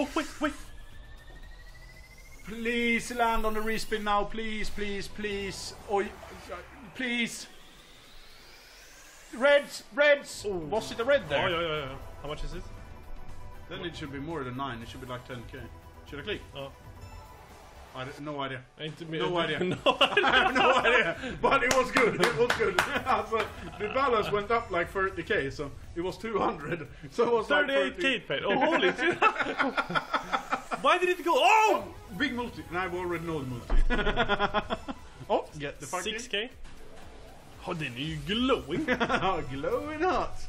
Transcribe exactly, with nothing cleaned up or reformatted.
Oh, wait, wait. Please land on the respin now. Please, please, please. Oh, please. Reds, reds. Ooh. Was it a red there? Oh, yeah, yeah, yeah. How much is it? Then what? It should be more than nine. It should be like ten K. Should I click? Oh. I no idea. No idea. no idea. I have no idea. But it was good. It was good. So the balance went up like thirty K, so it was two hundred. So it was thirty-eight K paid. Oh, holy shit. Why did it go? Oh! oh! Big multi. And I've already known multi. Oh, get the fuck six K. Oh, then you're glowing. Glowing hot.